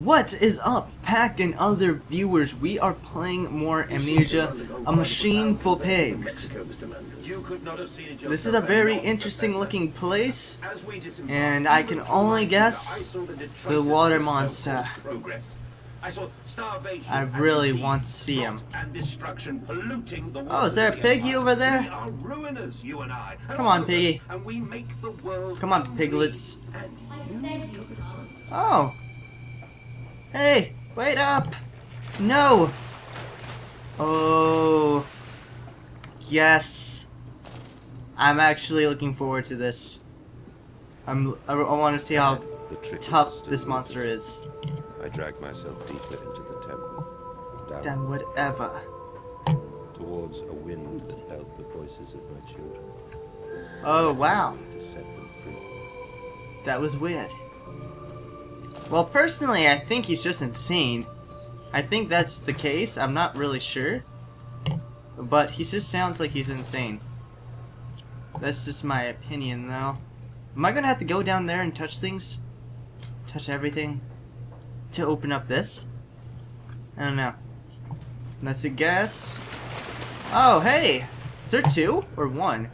What is up, Pack and other viewers? We are playing more Amnesia, A Machine for Pigs. This is a very interesting looking place, and I can only guess the water monster. I really want to see him. Oh, is there a piggy over there? Come on, piggy. Come on, piglets. Oh. Hey, wait up! No! Oh, yes. I'm actually looking forward to this. I want to see how tough this monster is. I dragged myself deeper into the temple. Done whatever. Towards a wind that held the voices of my children. Oh, wow. That was weird. Well, personally, I think he's just insane. I think that's the case. I'm not really sure. But he just sounds like he's insane. That's just my opinion, though. Am I gonna have to go down there and touch things? Touch everything? To open up this? I don't know. That's a guess. Oh, hey! Is there two? Or one?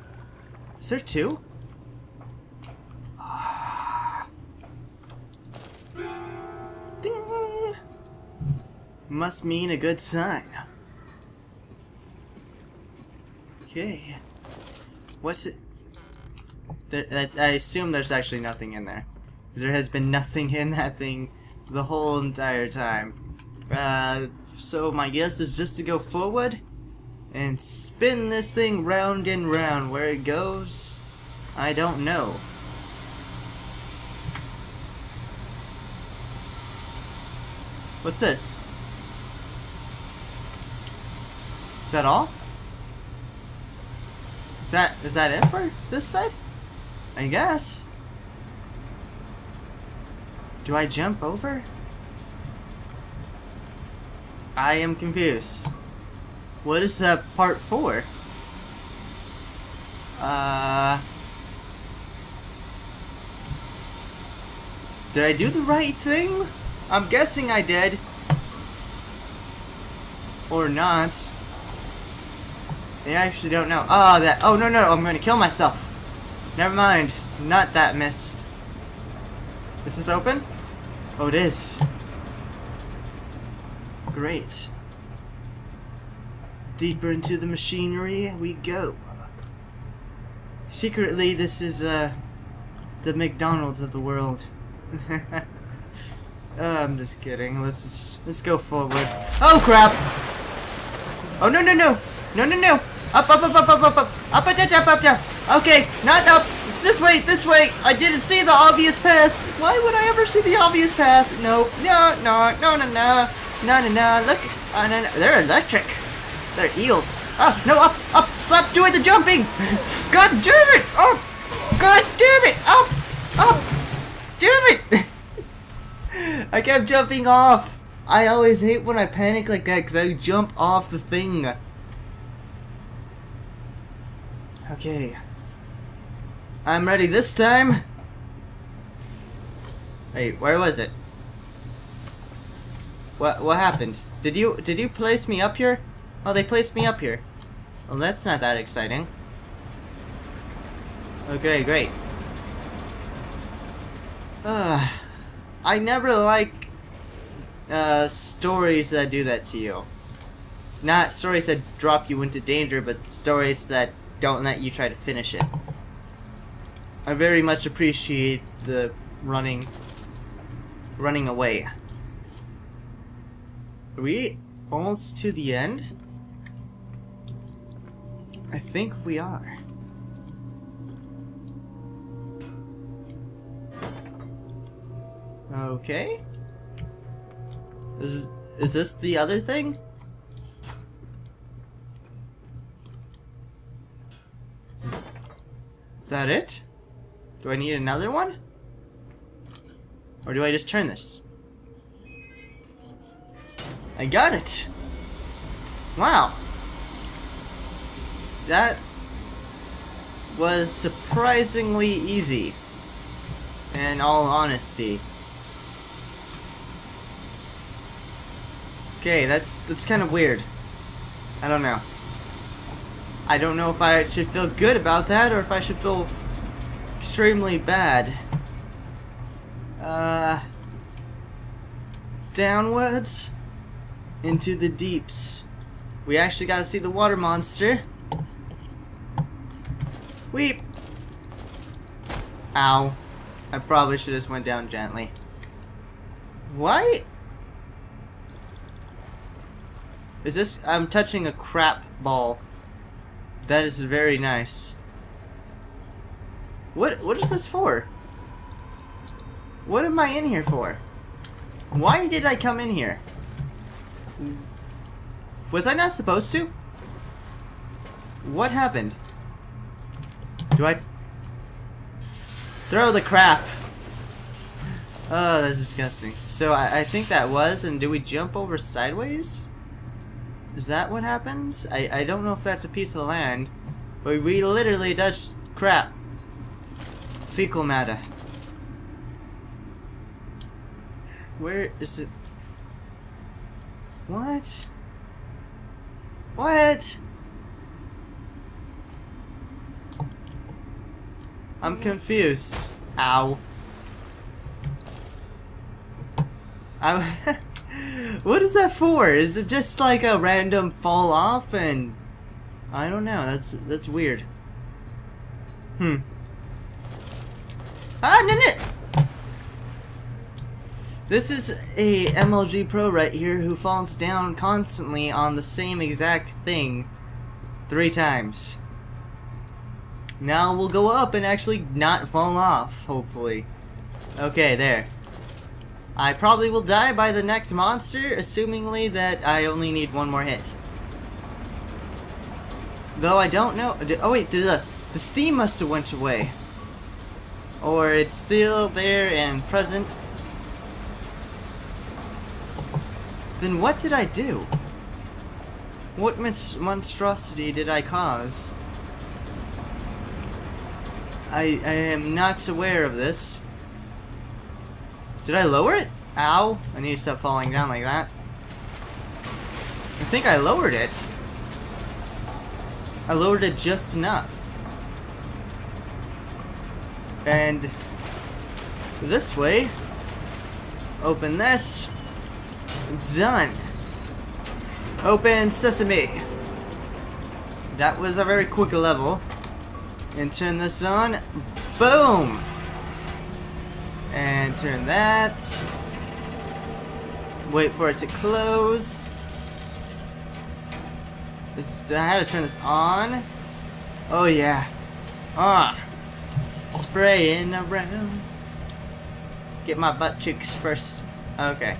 Is there two? Must mean a good sign. Okay. What's it? There, I assume there's actually nothing in there. There has been nothing in that thing the whole entire time. So my guess is just to go forward and spin this thing round and round. Where it goes, I don't know. What's this? Is that all? Is that it for this side? I guess. Do I jump over? I am confused. What is that part for? Did I do the right thing? I'm guessing I did. Or not. I actually don't know. Oh, that. Oh, no, no. I'm going to kill myself. Never mind. Not that missed. Is this open? Oh, it is. Great. Deeper into the machinery we go. Secretly, this is the McDonald's of the world. I'm just kidding. Let's go forward. Oh, crap. Oh, no, no, no. No, no, no. Up, up, up, up, up, up, up, up, up, up, up, up. Okay, not up. It's this way, this way. I didn't see the obvious path. Why would I ever see the obvious path? Nope. No, no, no, no, no, no, no, no. Look, oh, no, no. They're electric. They're eels. Oh, no, up, up. Stop doing the jumping. God damn it. Oh, God damn it. Up, up. Damn it. I kept jumping off. I always hate when I panic like that because I jump off the thing. Okay, I'm ready this time. Wait, where was it? What happened? Did you place me up here? Oh, they placed me up here. Well, that's not that exciting. Okay, great. I never like stories that do that to you. Not stories that drop you into danger, but stories that don't let you try to finish it. I very much appreciate the running away. Are we almost to the end? I think we are. Okay. Is this the other thing? Is that it? Do I need another one? Or do I just turn this? I got it! Wow! That was surprisingly easy, in all honesty. Okay, that's kind of weird. I don't know. I don't know if I should feel good about that or if I should feel extremely bad. Downwards into the deeps. We actually got to see the water monster. Weep. Ow. I probably should have just went down gently. What? Is this? I'm touching a crap ball. That is very nice. What is this for? What am I in here for? Why did I come in here? Was I not supposed to? What happened? Do I... Throw the crap! Oh, that's disgusting. So I think that was, and do we jump over sideways? Is that what happens? I don't know if that's a piece of land, but we literally touched crap. Fecal matter. Where is it? What? What? I'm confused. Ow. What is that for? Is it just like a random fall off and... I don't know. That's weird. Hmm. Ah, no. This is a MLG pro right here who falls down constantly on the same exact thing 3 times. Now we'll go up and actually not fall off, hopefully. Okay, there. I probably will die by the next monster, assumingly that I only need 1 more hit. Though I don't know... Oh wait, the steam must have went away. Or it's still there and present. Then what did I do? What monstrosity did I cause? I am not aware of this. Did I lower it? Ow. I need to stop falling down like that. I think I lowered it. I lowered it just enough. And this way. Open this. Done. Open sesame. That was a very quick level. And turn this on. Boom! And turn that. Wait for it to close. I had to turn this on. Oh yeah. Ah. Spraying around. Get my butt cheeks first. Okay.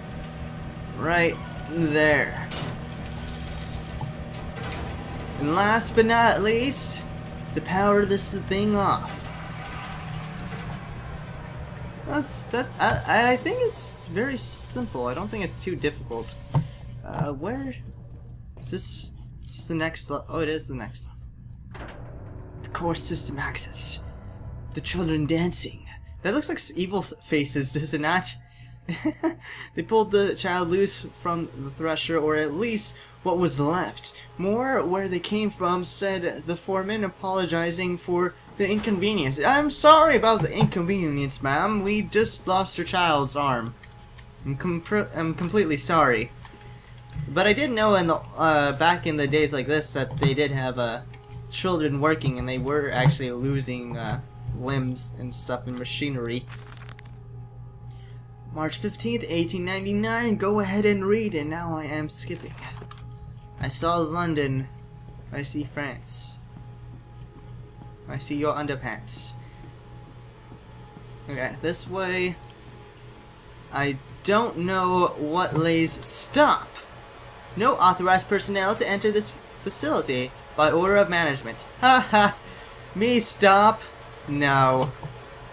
Right there. And last but not least, to power this thing off. I think it's very simple. I don't think it's too difficult. Where is this? Is this the next level? Oh, it is the next level. The core system access. The children dancing. That looks like evil faces, does it not? They pulled the child loose from the thresher, or at least what was left. More where they came from, said the foreman, apologizing for the inconvenience. I'm sorry about the inconvenience, ma'am. We just lost your child's arm. I'm completely sorry. But I did know in the back in the days like this that they did have children working, and they were actually losing limbs and stuff in machinery. March 15th, 1899. Go ahead and read, and now I am skipping. I saw London. I see France. I see your underpants. Okay, this way. I don't know what lays... Stop! No authorized personnel to enter this facility by order of management. Ha ha! Me stop? No.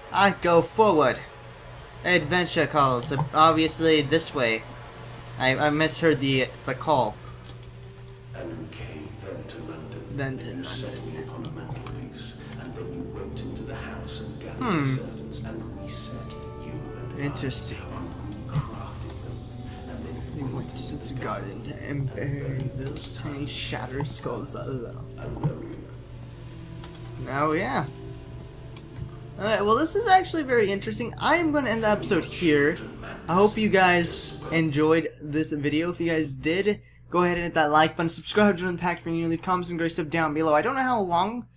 I go forward. Adventure calls. Obviously this way. I misheard the call. And came then to London. Then to London. Servants and reset you and interesting. Crafted them, and then to the garden and bury those tiny shattered skulls alone. Oh yeah. Alright, well this is actually very interesting. I am going to end the episode here. I hope you guys enjoyed this video. If you guys did, go ahead and hit that like button, subscribe, join the pack if you're new, leave comments and great stuff down below. I don't know how long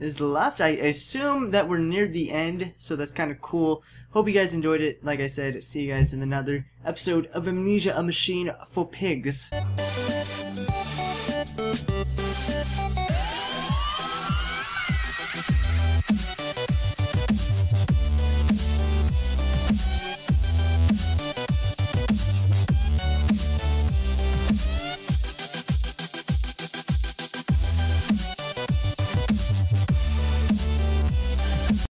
is left. I assume that we're near the end, so that's kind of cool. Hope you guys enjoyed it. Like I said, see you guys in another episode of Amnesia, A Machine for Pigs.